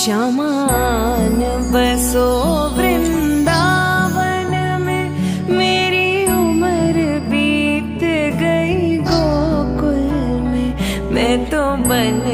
श्यामान बसो वृंदावन में मेरी उम्र बीत गई गोकुल में मैं तो बन